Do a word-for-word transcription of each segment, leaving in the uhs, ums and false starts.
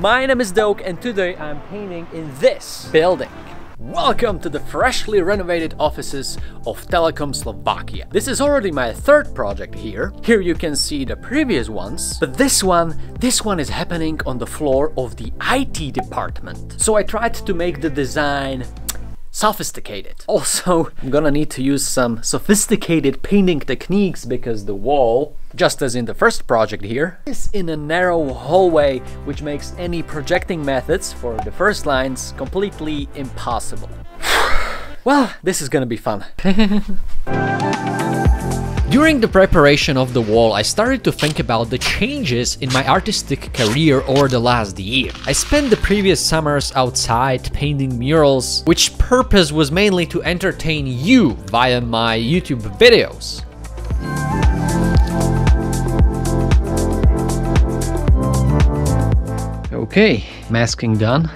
My name is Doke and today I'm painting in this building. Welcome to the freshly renovated offices of Telekom Slovakia. This is already my third project here. Here you can see the previous ones, but this one, this one is happening on the floor of the I T department. So I tried to make the design sophisticated. Also, I'm gonna need to use some sophisticated painting techniques because the wall, just as in the first project here, is in a narrow hallway, which makes any projecting methods for the first lines completely impossible. Well, this is gonna be fun. During the preparation of the wall, I started to think about the changes in my artistic career over the last year. I spent the previous summers outside painting murals, which purpose was mainly to entertain you via my YouTube videos. Okay, masking done.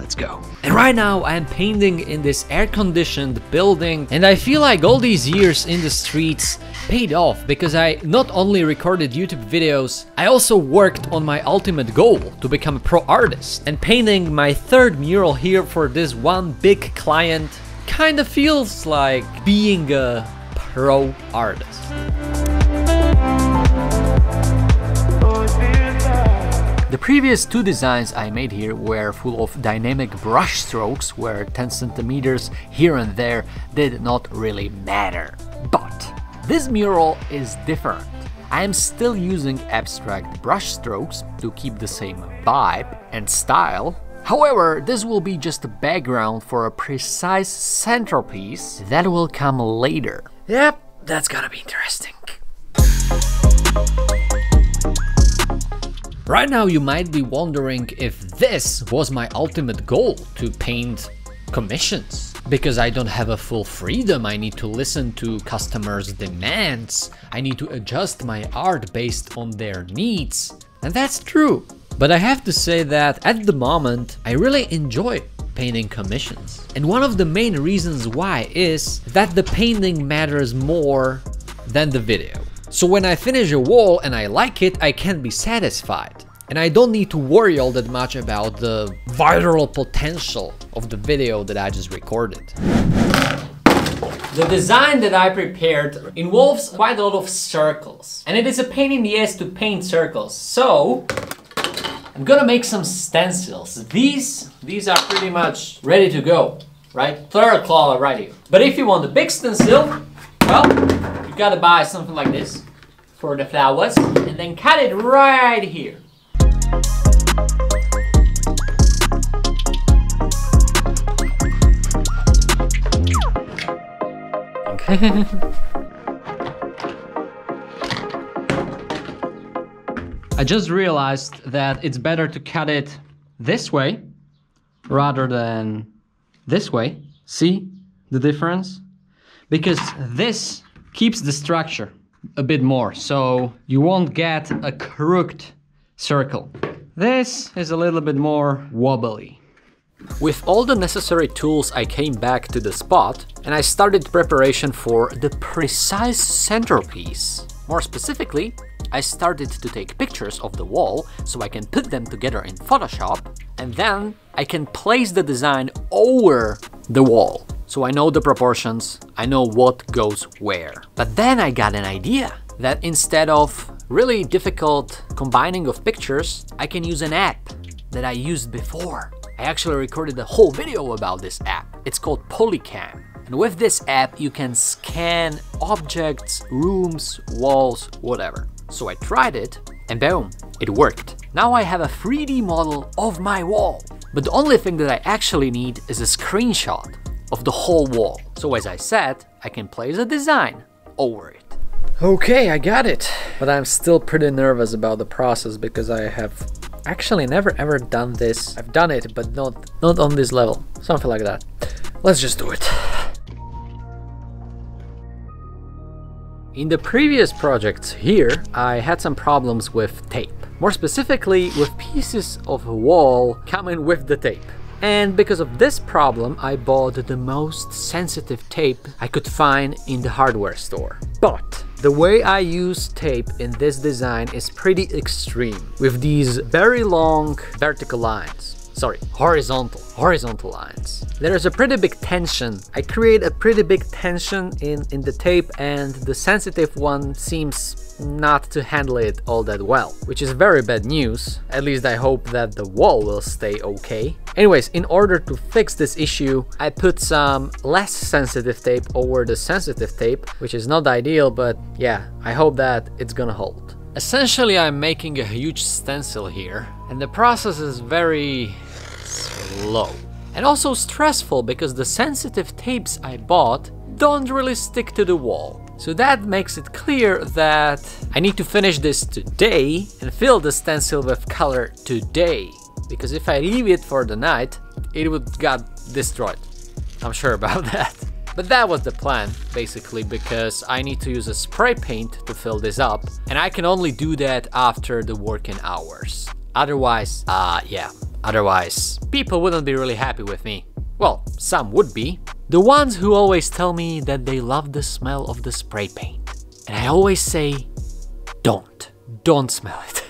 Let's go. And right now I'm painting in this air-conditioned building, and I feel like all these years in the streets paid off because I not only recorded YouTube videos, I also worked on my ultimate goal to become a pro artist. And painting my third mural here for this one big client kind of feels like being a pro artist. The previous two designs I made here were full of dynamic brush strokes where ten centimeters here and there did not really matter. But this mural is different. I am still using abstract brush strokes to keep the same vibe and style. However, this will be just a background for a precise centerpiece that will come later. Yep, that's gonna be interesting. Right now you might be wondering if this was my ultimate goal, to paint commissions. Because I don't have a full freedom, I need to listen to customers' demands, I need to adjust my art based on their needs, and that's true. But I have to say that at the moment I really enjoy painting commissions. And one of the main reasons why is that the painting matters more than the video. So when I finish a wall and I like it, I can be satisfied. And I don't need to worry all that much about the viral potential of the video that I just recorded. The design that I prepared involves quite a lot of circles. And it is a pain in the ass to paint circles. So I'm gonna make some stencils. These, these are pretty much ready to go, right? Third claw already. But if you want the big stencil, well, you gotta buy something like this for the flowers and then cut it right here. I just realized that it's better to cut it this way rather than this way. See the difference? Because this keeps the structure a bit more, so you won't get a crooked circle. This is a little bit more wobbly. With all the necessary tools, I came back to the spot and I started preparation for the precise centerpiece. More specifically, I started to take pictures of the wall so I can put them together in Photoshop, and then I can place the design over the wall. So I know the proportions, I know what goes where. But then I got an idea that instead of really difficult combining of pictures, I can use an app that I used before. I actually recorded a whole video about this app. It's called Polycam. And with this app, you can scan objects, rooms, walls, whatever. So I tried it and boom, it worked. Now I have a three D model of my wall. But the only thing that I actually need is a screenshot of the whole wall. So as I said, I can place a design over it. Okay, I got it. But I'm still pretty nervous about the process because I have actually never ever done this. I've done it, but not, not on this level. Something like that. Let's just do it. In the previous projects here, I had some problems with tape. More specifically, with pieces of wall coming with the tape. And because of this problem, I bought the most sensitive tape I could find in the hardware store. But The way I use tape in this design is pretty extreme, with these very long vertical lines, sorry, horizontal, horizontal lines. There is a pretty big tension. I create a pretty big tension in, in the tape, and the sensitive one seems not to handle it all that well, which is very bad news. At least I hope that the wall will stay okay. Anyways, in order to fix this issue, I put some less sensitive tape over the sensitive tape, which is not ideal, but yeah, I hope that it's gonna hold. Essentially, I'm making a huge stencil here, and the process is very slow. And also stressful, because the sensitive tapes I bought don't really stick to the wall. So that makes it clear that I need to finish this today and fill the stencil with color today. Because if I leave it for the night, it would get destroyed. I'm sure about that. But that was the plan, basically, because I need to use a spray paint to fill this up, and I can only do that after the working hours. Otherwise, uh, yeah, otherwise, people wouldn't be really happy with me. Well, some would be. The ones who always tell me that they love the smell of the spray paint. And I always say, don't, don't smell it.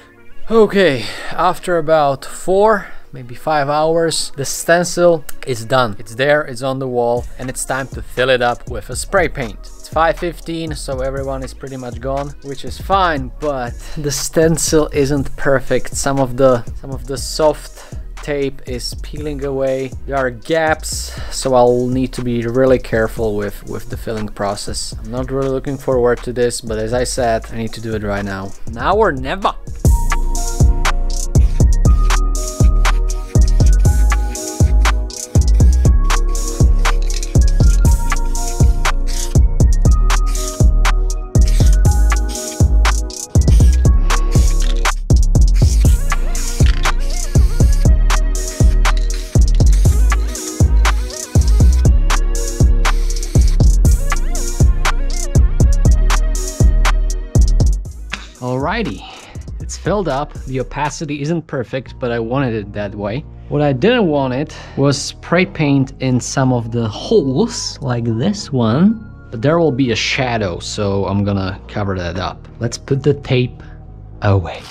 Okay, after about four, maybe five hours, the stencil is done. It's there, it's on the wall, and it's time to fill it up with a spray paint. It's five fifteen, so everyone is pretty much gone, which is fine, but the stencil isn't perfect. Some of the, some of the soft tape is peeling away. There are gaps, so I'll need to be really careful with, with the filling process. I'm not really looking forward to this, but as I said, I need to do it right now. Now or never. Alrighty, it's filled up. The opacity isn't perfect, but I wanted it that way. What I didn't want it was spray paint in some of the holes, like this one. But there will be a shadow, so I'm gonna cover that up. Let's put the tape away.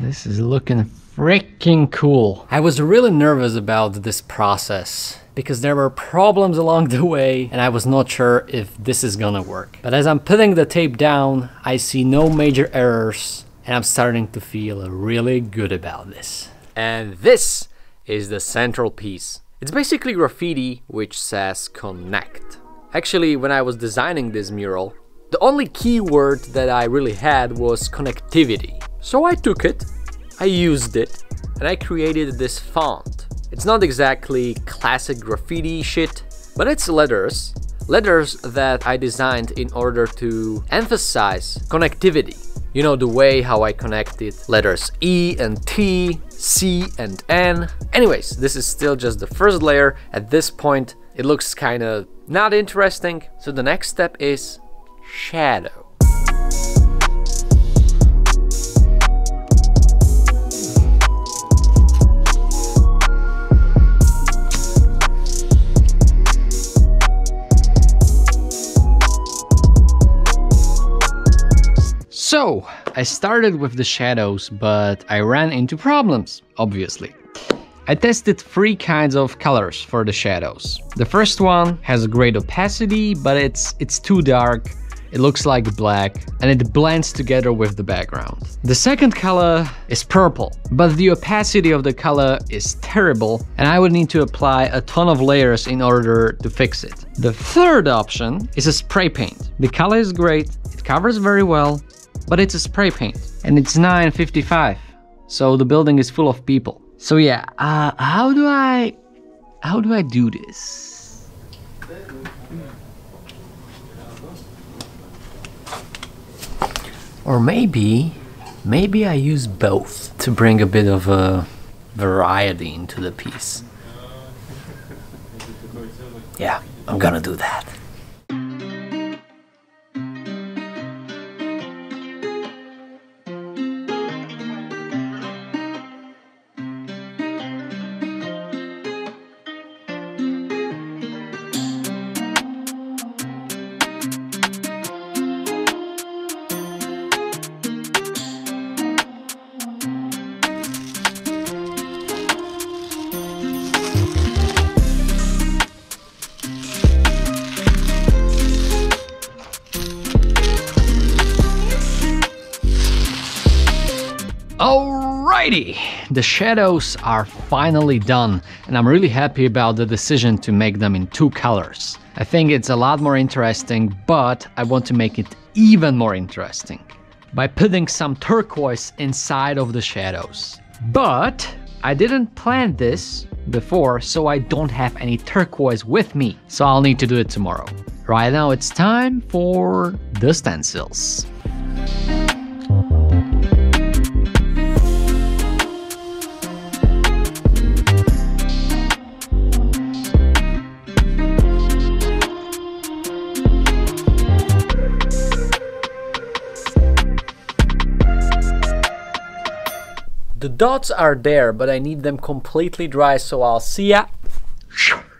This is looking freaking cool. I was really nervous about this process because there were problems along the way and I was not sure if this is gonna work. But as I'm putting the tape down, I see no major errors and I'm starting to feel really good about this. And this is the central piece. It's basically graffiti which says connect. Actually, when I was designing this mural, the only key word that I really had was connectivity. So I took it, I used it, and I created this font. It's not exactly classic graffiti shit, but it's letters. Letters that I designed in order to emphasize connectivity. You know, the way how I connected letters E and T, C and N. Anyways, this is still just the first layer. At this point, it looks kind of not interesting. So the next step is shadow. So, I started with the shadows, but I ran into problems, obviously. I tested three kinds of colors for the shadows. The first one has a great opacity, but it's, it's too dark, it looks like black, and it blends together with the background. The second color is purple, but the opacity of the color is terrible, and I would need to apply a ton of layers in order to fix it. The third option is a spray paint. The color is great, it covers very well, but it's a spray paint and it's nine fifty-five, so the building is full of people. So yeah, uh, how do I, how do I do this? Or maybe, maybe I use both to bring a bit of a variety into the piece. Yeah, I'm gonna do that. Alrighty, the shadows are finally done, and I'm really happy about the decision to make them in two colors. I think it's a lot more interesting, but I want to make it even more interesting by putting some turquoise inside of the shadows. But I didn't plan this before, so I don't have any turquoise with me, so I'll need to do it tomorrow. Right now it's time for the stencils. The dots are there, but I need them completely dry, so I'll see ya.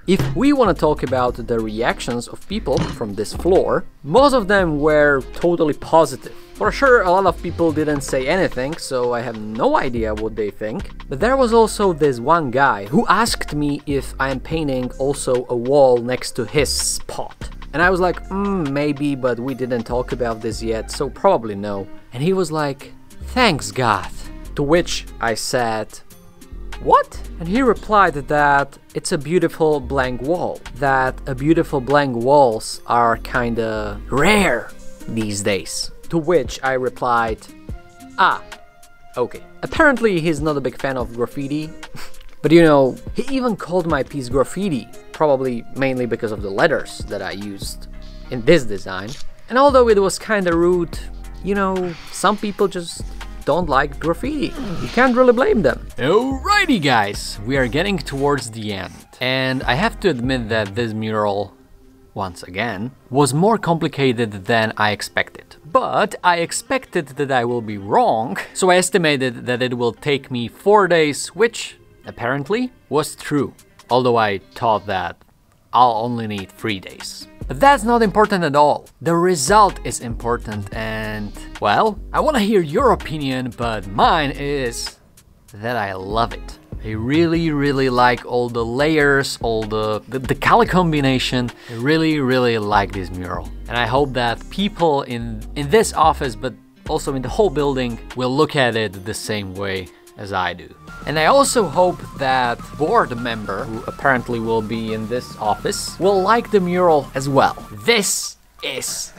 If we want to talk about the reactions of people from this floor, most of them were totally positive. For sure, a lot of people didn't say anything, so I have no idea what they think. But there was also this one guy who asked me if I am painting also a wall next to his spot. And I was like, mm, maybe, but we didn't talk about this yet, so probably no. And he was like, thanks, God. To which I said, what? And he replied that it's a beautiful blank wall, that a beautiful blank walls are kinda rare these days. To which I replied, ah, okay. Apparently he's not a big fan of graffiti, but you know, he even called my piece graffiti, probably mainly because of the letters that I used in this design. And although it was kinda rude, you know, some people just don't like graffiti. You can't really blame them. Alrighty guys, we are getting towards the end. And I have to admit that this mural, once again, was more complicated than I expected. But I expected that I will be wrong, so I estimated that it will take me four days, which apparently was true. Although I thought that I'll only need three days. But that's not important at all. The result is important and, well, I want to hear your opinion, but mine is that I love it. I really, really like all the layers, all the, the, the color combination. I really, really like this mural. And I hope that people in, in this office, but also in the whole building, will look at it the same way as I do. And I also hope that board member, who apparently will be in this office, will like the mural as well. This is